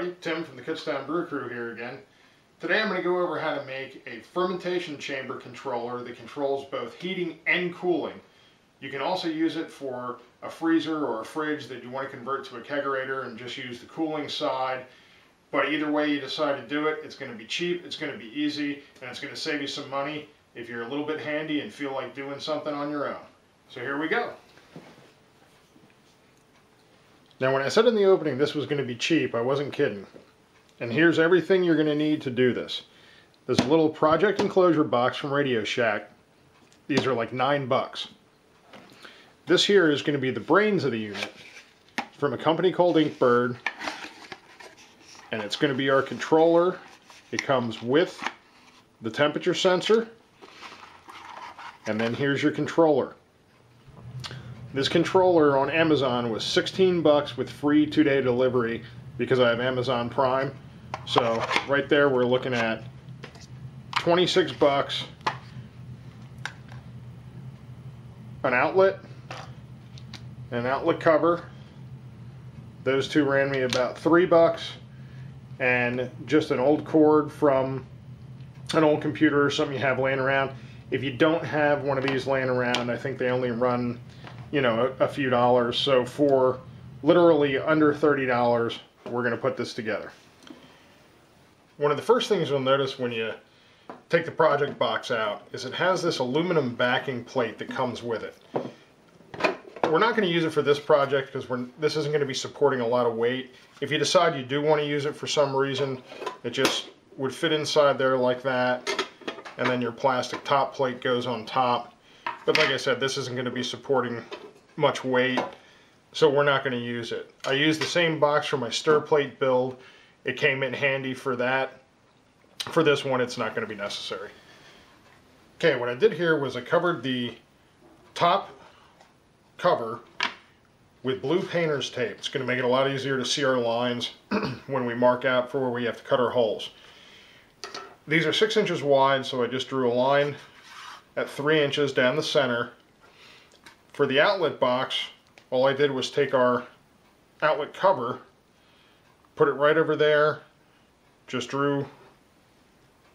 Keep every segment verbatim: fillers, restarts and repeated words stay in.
everybody, Tim from the Kutztown Brew Crew here again. Today I'm going to go over how to make a fermentation chamber controller that controls both heating and cooling. You can also use it for a freezer or a fridge that you want to convert to a kegerator and just use the cooling side. But either way you decide to do it, it's going to be cheap, it's going to be easy, and it's going to save you some money if you're a little bit handy and feel like doing something on your own. So here we go. Now, when I said in the opening this was going to be cheap, I wasn't kidding. And here's everything you're going to need to do this. This little project enclosure box from Radio Shack. These are like nine bucks. This here is going to be the brains of the unit from a company called Inkbird. And it's going to be our controller. It comes with the temperature sensor. And then here's your controller. This controller on Amazon was sixteen bucks with free two-day delivery because I have Amazon Prime. So right there we're looking at twenty-six bucks, an outlet, an outlet cover. Those two ran me about three bucks, and just an old cord from an old computer or something you have laying around. If you don't have one of these laying around, I think they only run, you know, a, a few dollars. So for literally under thirty dollars, we're going to put this together. One of the first things you'll notice when you take the project box out is it has this aluminum backing plate that comes with it. We're not going to use it for this project because we're, this isn't going to be supporting a lot of weight. If you decide you do want to use it for some reason, it just would fit inside there like that, and then your plastic top plate goes on top. But like I said, this isn't going to be supporting much weight, so we're not going to use it. I used the same box for my stir plate build. It came in handy for that. For this one, it's not going to be necessary. Okay, what I did here was I covered the top cover with blue painter's tape. It's going to make it a lot easier to see our lines when we mark out for where we have to cut our holes. These are six inches wide, so I just drew a line at three inches down the center. For the outlet box, all I did was take our outlet cover, put it right over there, just drew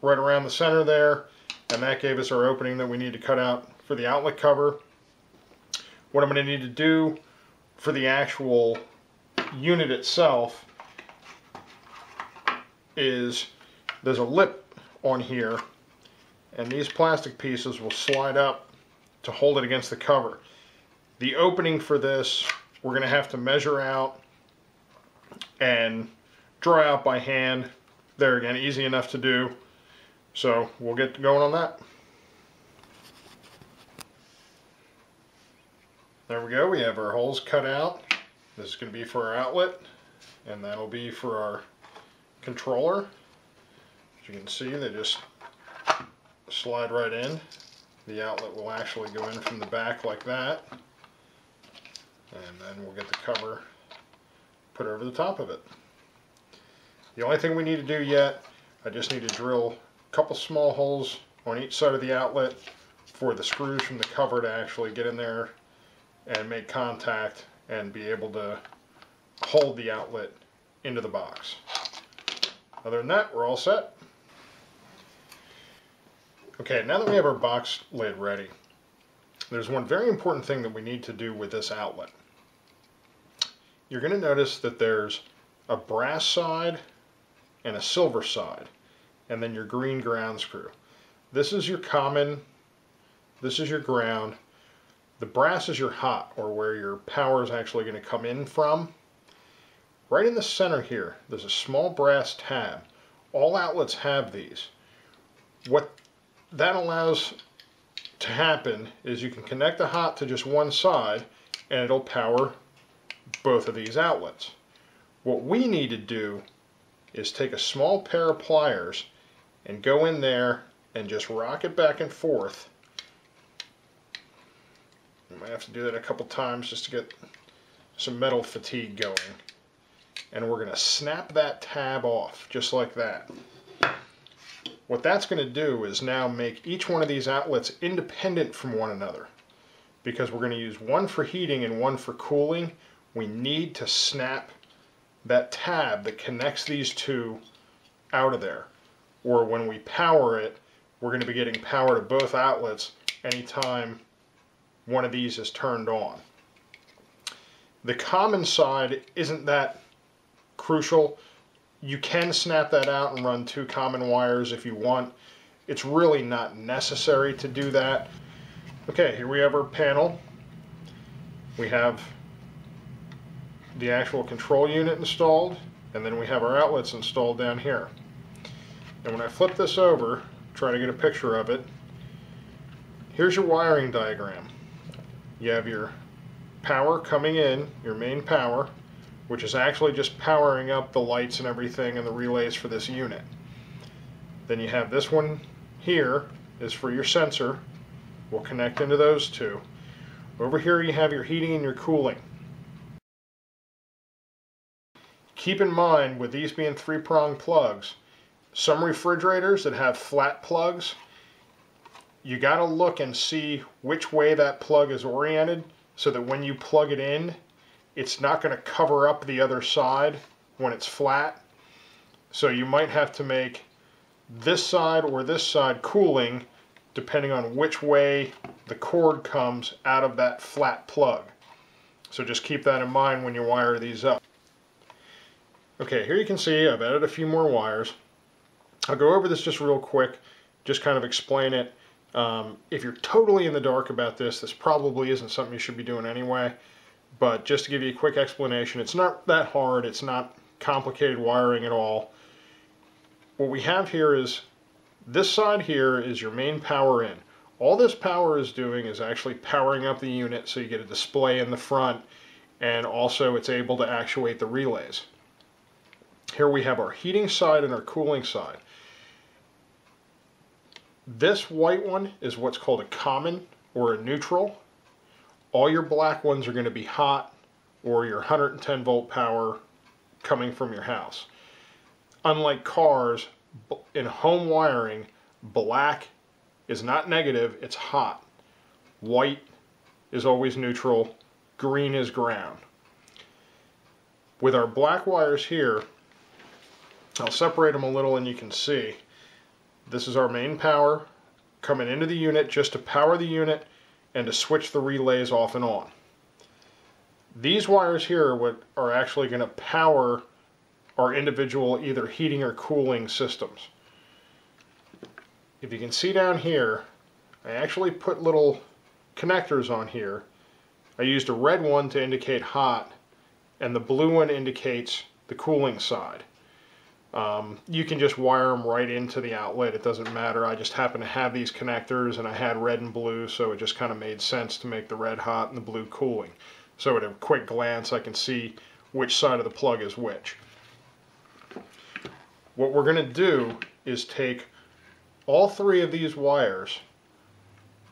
right around the center there, and that gave us our opening that we need to cut out for the outlet cover. What I'm going to need to do for the actual unit itself is there's a lip on here, and these plastic pieces will slide up to hold it against the cover. The opening for this, we're going to have to measure out and draw out by hand. There again, easy enough to do. So we'll get going on that. There we go, we have our holes cut out. This is going to be for our outlet, and that'll be for our controller. As you can see, they just slide right in. The outlet will actually go in from the back like that, and then we'll get the cover put over the top of it. The only thing we need to do yet, I just need to drill a couple small holes on each side of the outlet for the screws from the cover to actually get in there and make contact and be able to hold the outlet into the box. Other than that, we're all set. Okay, now that we have our box lid ready, there's one very important thing that we need to do with this outlet. You're going to notice that there's a brass side and a silver side, and then your green ground screw. This is your common, this is your ground. The brass is your hot, or where your power is actually going to come in from. Right in the center here, there's a small brass tab. All outlets have these. What that allows to happen is you can connect the hot to just one side and it'll power both of these outlets. What we need to do is take a small pair of pliers and go in there and just rock it back and forth. You might have to do that a couple times just to get some metal fatigue going. And we're going to snap that tab off just like that. What that's going to do is now make each one of these outlets independent from one another, because we're going to use one for heating and one for cooling. We need to snap that tab that connects these two out of there. Or when we power it, we're going to be getting power to both outlets anytime one of these is turned on. The common side isn't that crucial. You can snap that out and run two common wires if you want. It's really not necessary to do that. Okay, here we have our panel. We have the actual control unit installed, and then we have our outlets installed down here. And when I flip this over, try to get a picture of it, here's your wiring diagram. You have your power coming in, your main power, which is actually just powering up the lights and everything and the relays for this unit. Then you have this one here is for your sensor. We'll connect into those two. Over here you have your heating and your cooling. Keep in mind, with these being three-prong plugs, some refrigerators that have flat plugs, you got to look and see which way that plug is oriented so that when you plug it in, it's not going to cover up the other side when it's flat. So you might have to make this side or this side cooling depending on which way the cord comes out of that flat plug. So just keep that in mind when you wire these up. Okay, here you can see I've added a few more wires. I'll go over this just real quick, just kind of explain it. Um, if you're totally in the dark about this, this probably isn't something you should be doing anyway. But just to give you a quick explanation, it's not that hard. It's not complicated wiring at all. What we have here is, this side here is your main power in. All this power is doing is actually powering up the unit so you get a display in the front, and also it's able to actuate the relays. Here we have our heating side and our cooling side. This white one is what's called a common or a neutral. All your black ones are going to be hot or your one hundred ten volt power coming from your house. Unlike cars, in home wiring, black is not negative, it's hot. White is always neutral, green is ground. With our black wires here, I'll separate them a little and you can see. This is our main power coming into the unit just to power the unit and to switch the relays off and on. These wires here are what are actually going to power our individual either heating or cooling systems. If you can see down here, I actually put little connectors on here. I used a red one to indicate hot, and the blue one indicates the cooling side. Um, you can just wire them right into the outlet, it doesn't matter. I just happen to have these connectors and I had red and blue, so it just kind of made sense to make the red hot and the blue cooling. So at a quick glance I can see which side of the plug is which. What we're going to do is take all three of these wires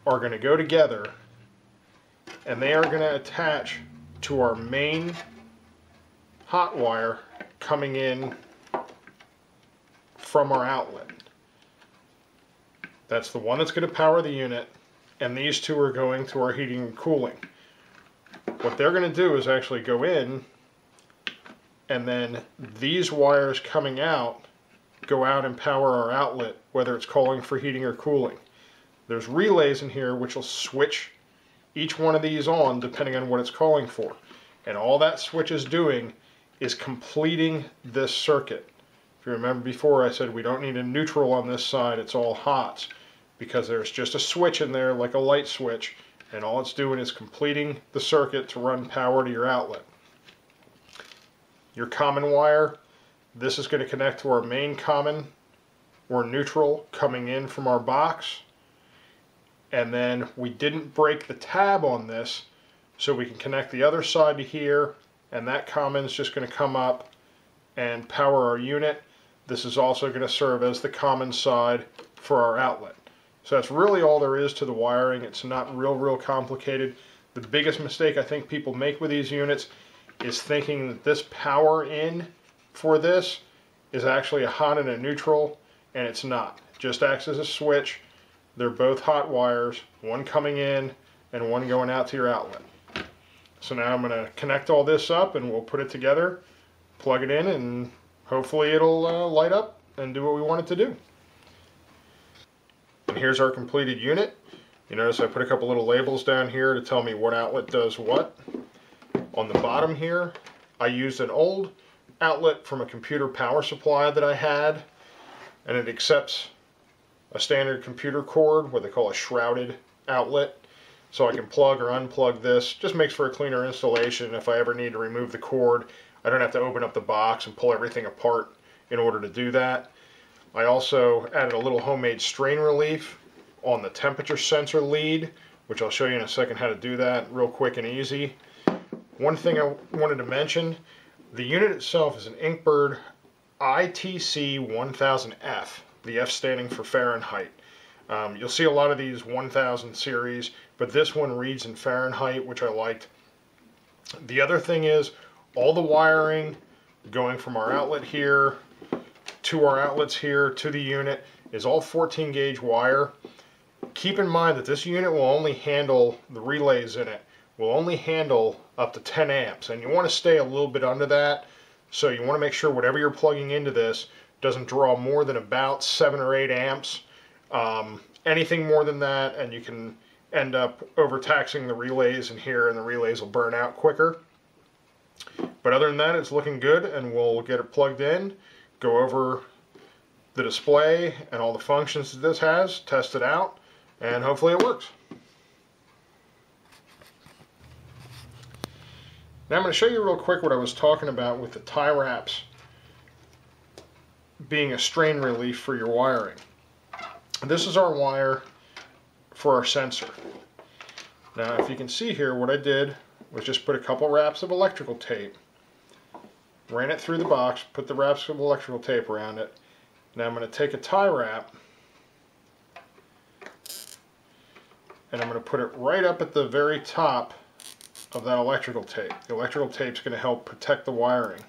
are going to go together and they are going to attach to our main hot wire coming in from our outlet. That's the one that's going to power the unit, and these two are going to our heating and cooling. What they're going to do is actually go in, and then these wires coming out go out and power our outlet, whether it's calling for heating or cooling. There's relays in here which will switch each one of these on depending on what it's calling for. And all that switch is doing is completing this circuit. If you remember before, I said we don't need a neutral on this side, it's all hots, because there's just a switch in there like a light switch, and all it's doing is completing the circuit to run power to your outlet. Your common wire, this is going to connect to our main common or neutral coming in from our box, and then we didn't break the tab on this, so we can connect the other side to here, and that common is just going to come up and power our unit. This is also going to serve as the common side for our outlet. So that's really all there is to the wiring. It's not real, real complicated. The biggest mistake I think people make with these units is thinking that this power in for this is actually a hot and a neutral, and it's not. It just acts as a switch. They're both hot wires, one coming in and one going out to your outlet. So now I'm going to connect all this up and we'll put it together. plug it in, and hopefully it'll uh, light up and do what we want it to do. And here's our completed unit. You notice I put a couple little labels down here to tell me what outlet does what. On the bottom here, I used an old outlet from a computer power supply that I had, and it accepts a standard computer cord, what they call a shrouded outlet, so I can plug or unplug this. Just makes for a cleaner installation. If I ever need to remove the cord, I don't have to open up the box and pull everything apart in order to do that. I also added a little homemade strain relief on the temperature sensor lead, which I'll show you in a second how to do that real quick and easy. One thing I wanted to mention, the unit itself is an Inkbird I T C one thousand F, the F standing for Fahrenheit. Um, you'll see a lot of these one thousand series, but this one reads in Fahrenheit, which I liked. The other thing is, all the wiring going from our outlet here to our outlets here to the unit is all fourteen gauge wire. Keep in mind that this unit will only handle, the relays in it will only handle up to ten amps, and you want to stay a little bit under that, so you want to make sure whatever you're plugging into this doesn't draw more than about seven or eight amps. Um, anything more than that and you can end up overtaxing the relays in here, and the relays will burn out quicker. But other than that, it's looking good, and we'll get it plugged in, go over the display and all the functions that this has, test it out, and hopefully it works. Now I'm going to show you real quick what I was talking about with the tie wraps being a strain relief for your wiring. This is our wire for our sensor. Now if you can see here, what I did was just put a couple wraps of electrical tape, ran it through the box, put the wraps of electrical tape around it. Now I'm going to take a tie wrap and I'm going to put it right up at the very top of that electrical tape. The electrical tape is going to help protect the wiring,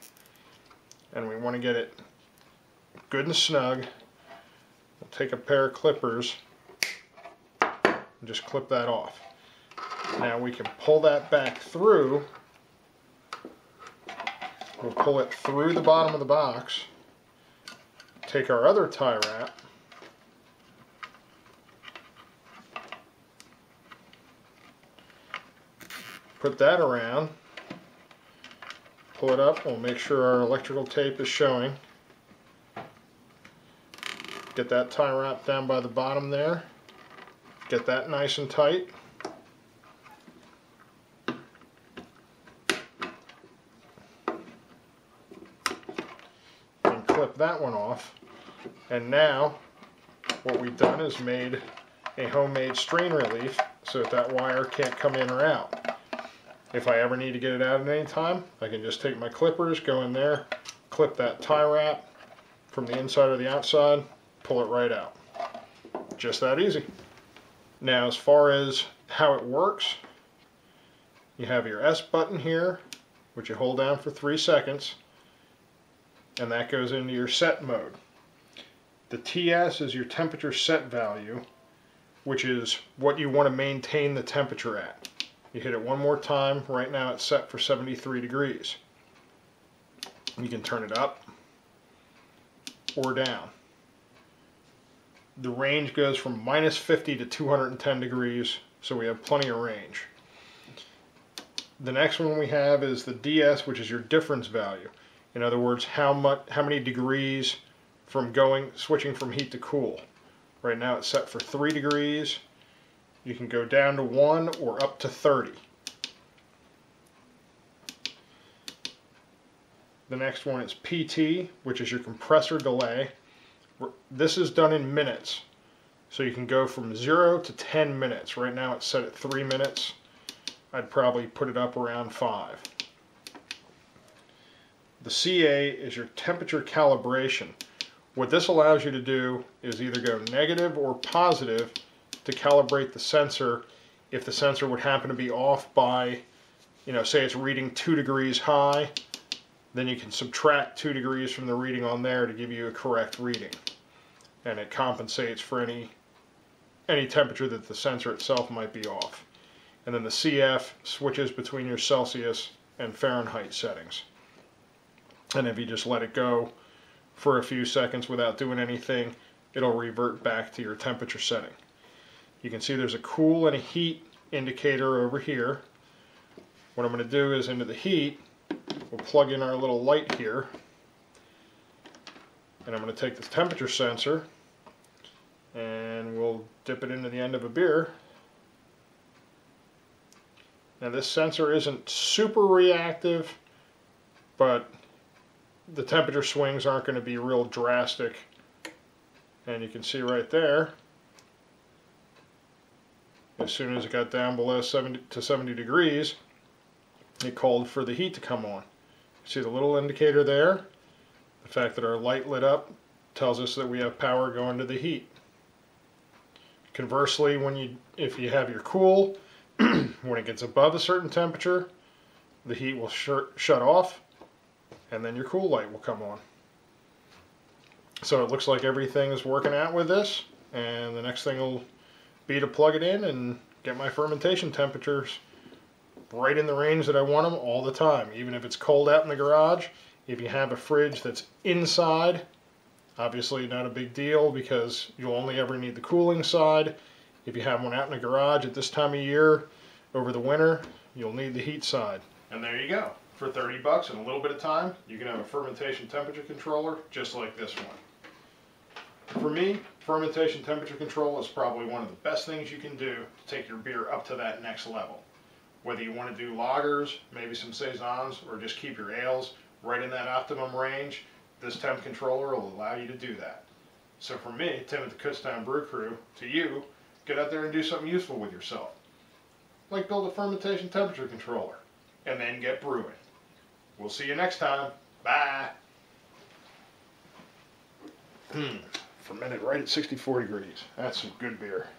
and we want to get it good and snug. We'll take a pair of clippers and just clip that off. Now we can pull that back through. We'll pull it through the bottom of the box, take our other tie wrap, put that around, pull it up, we'll make sure our electrical tape is showing. Get that tie wrap down by the bottom there, get that nice and tight. Clip that one off, and now what we've done is made a homemade strain relief so that that wire can't come in or out. If I ever need to get it out at any time, I can just take my clippers, go in there, clip that tie wrap from the inside or the outside, pull it right out. Just that easy. Now as far as how it works, you have your S button here, which you hold down for three seconds, and that goes into your set mode. The T S is your temperature set value, which is what you want to maintain the temperature at. You hit it one more time. Right now it's set for seventy-three degrees. You can turn it up or down. The range goes from minus fifty to two hundred ten degrees, so we have plenty of range. The next one we have is the D S, which is your difference value. In other words, how much, how many degrees from going, switching from heat to cool. Right now it's set for three degrees. You can go down to one or up to thirty. The next one is P T, which is your compressor delay. This is done in minutes, so you can go from zero to ten minutes. Right now it's set at three minutes. I'd probably put it up around five. The C A is your temperature calibration. What this allows you to do is either go negative or positive to calibrate the sensor if the sensor would happen to be off by, you know, say it's reading two degrees high, then you can subtract two degrees from the reading on there to give you a correct reading. And it compensates for any, any temperature that the sensor itself might be off. And then the C F switches between your Celsius and Fahrenheit settings. And if you just let it go for a few seconds without doing anything, it'll revert back to your temperature setting. You can see there's a cool and a heat indicator over here. What I'm going to do is, into the heat, we'll plug in our little light here, and I'm going to take this temperature sensor and we'll dip it into the end of a beer. Now this sensor isn't super reactive, but the temperature swings aren't going to be real drastic, and you can see right there, as soon as it got down below seventy to seventy degrees, it called for the heat to come on. See the little indicator there? The fact that our light lit up tells us that we have power going to the heat. Conversely, when you if you have your cool, when it gets above a certain temperature, the heat will sh shut off, and then your cool light will come on. So it looks like everything is working out with this, and the next thing will be to plug it in and get my fermentation temperatures right in the range that I want them all the time. Even if it's cold out in the garage, if you have a fridge that's inside, obviously not a big deal because you'll only ever need the cooling side. If you have one out in the garage at this time of year, over the winter, you'll need the heat side. And there you go. For thirty bucks and a little bit of time, you can have a fermentation temperature controller just like this one. For me, fermentation temperature control is probably one of the best things you can do to take your beer up to that next level. Whether you want to do lagers, maybe some saisons, or just keep your ales right in that optimum range, this temp controller will allow you to do that. So for me, Tim at the Kutztown Brew Crew, to you, get out there and do something useful with yourself. Like build a fermentation temperature controller, and then get brewing. We'll see you next time. Bye! Hmm, fermented right at sixty-four degrees. That's some good beer.